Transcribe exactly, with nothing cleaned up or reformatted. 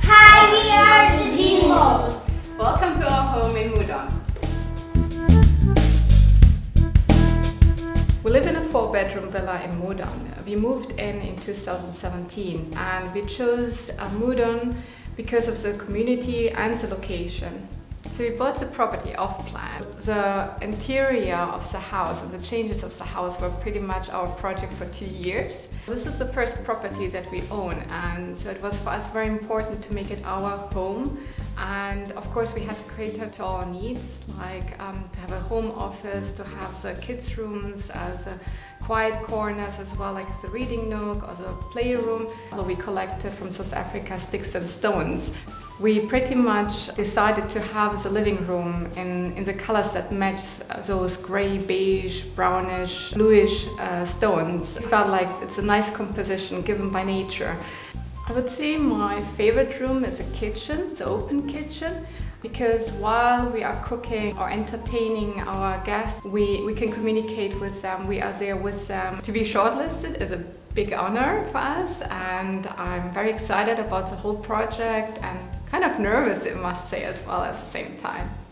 Hi, we are the G M Os. Welcome to our home in Mudon. We live in a four-bedroom villa in Mudon. We moved in in two thousand seventeen and we chose Mudon because of the community and the location. So we bought the property off plan. The interior of the house and the changes of the house were pretty much our project for two years. This is the first property that we own, and so it was for us very important to make it our home. And of course we had to cater to our needs, like um, to have a home office, to have the kids' rooms, uh, the quiet corners as well, like the reading nook or the playroom. So we collected from South Africa sticks and stones. We pretty much decided to have the living room in, in the colors that match those grey, beige, brownish, bluish uh, stones. It felt like it's a nice composition given by nature. I would say my favorite room is the kitchen, the open kitchen, because while we are cooking or entertaining our guests, we, we can communicate with them, we are there with them. To be shortlisted is a big honor for us, and I'm very excited about the whole project and kind of nervous, I must say, as well at the same time.